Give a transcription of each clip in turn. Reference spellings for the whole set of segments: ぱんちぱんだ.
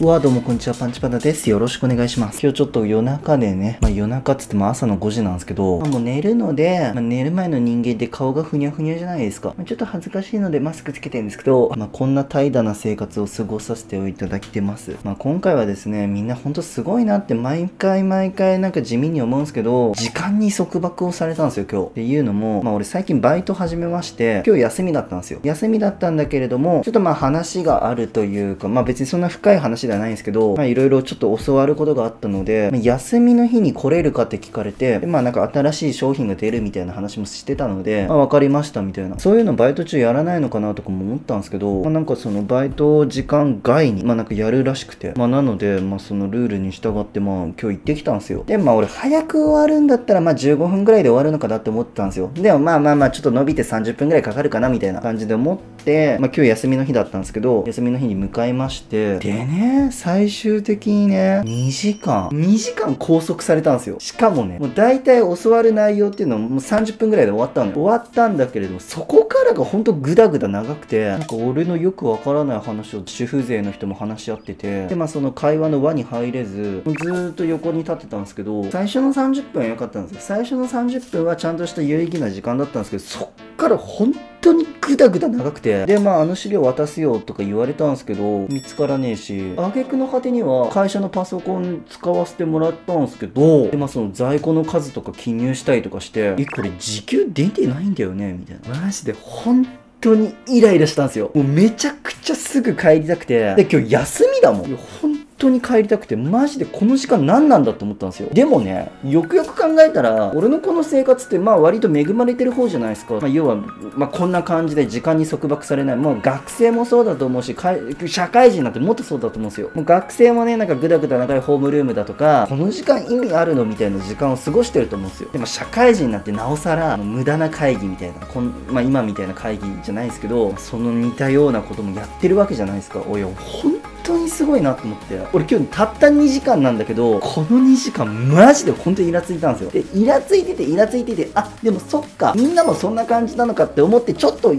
どうもこんにちは、パンチパンダです。よろしくお願いします。今日ちょっと夜中でね、夜中っつっても朝の5時なんですけど、もう寝るので、寝る前の人間って顔がふにゃふにゃじゃないですか。ちょっと恥ずかしいのでマスクつけてるんですけど、こんな怠惰な生活を過ごさせていただいてます。今回はですね、みんなほんとすごいなって毎回なんか地味に思うんですけど、時間に束縛をされたんですよ、今日。っていうのも、俺最近バイト始めまして、今日休みだったんですよ。休みだったんだけれども、ちょっと話があるというか、別にそんな深い話ではないんですけど、いろいろちょっと教わることがあったので、休みの日に来れるかって聞かれて、なんか新しい商品が出るみたいな話もしてたので、分かりましたみたいな、そういうのバイト中やらないのかなとかも思ったんですけど、なんかそのバイト時間外になんかやるらしくて、なのでそのルールに従って今日行ってきたんですよ。で俺早く終わるんだったら15分ぐらいで終わるのかなって思ってたんですよ。でもちょっと伸びて30分ぐらいかかるかなみたいな感じで思って、今日休みの日だったんですけど、休みの日に向かいまして、でね、最終的にね、2時間拘束されたんですよ。しかもね、もう大体教わる内容っていうのはもう30分ぐらいで終わったのよ。終わったんだけれども、そこからがほんとグダグダ長くて、なんか俺のよくわからない話を主婦勢の人も話し合ってて、でその会話の輪に入れず、ずーっと横に立ってたんですけど、最初の30分は良かったんですよ。最初の30分はちゃんとした有意義な時間だったんですけど、そっから本当にグダグダ長くて、で資料渡すよとか言われたんですけど、見つからねえし、挙句の果てには会社のパソコン使わせてもらったんですけど、でその在庫の数とか記入したりとかして、これ時給出てないんだよねみたいな、マジで本当にイライラしたんですよ。もうめちゃくちゃすぐ帰りたくて、で今日休みだもん、本当に帰りたくて、マジでこの時間何なんだって思ったんですよ。でもね、よくよく考えたら、俺のこの生活って割と恵まれてる方じゃないですか。要はこんな感じで時間に束縛されない。もう学生もそうだと思うし、社会人なんてもっとそうだと思うんですよ。もう学生もね、なんかグダグダ長いホームルームだとか、この時間意味あるのみたいな時間を過ごしてると思うんですよ。で社会人になってなおさら無駄な会議みたいな、今みたいな会議じゃないですけど、その似たようなこともやってるわけじゃないですか。おい、本当にすごいなと思って、俺今日たった2時間なんだけど、この2時間マジで本当にイラついたんですよ。でイラついてて、あ、でもそっか、みんなもそんな感じなのかって思って、ちょっと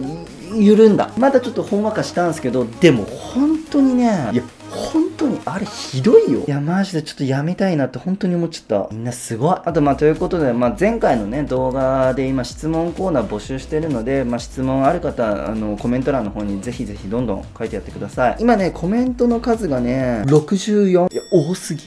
緩んだ、まだちょっとほんわかしたんですけど、でも本当にね、いや本当にあれひどいよ。いやマジでちょっとやめたいなって本当に思っちゃった。みんなすごい。あとということで、前回のね動画で今質問コーナー募集してるので、質問ある方コメント欄の方にぜひどんどん書いてやってください。今ねコメントの数がね64。いや多すぎ。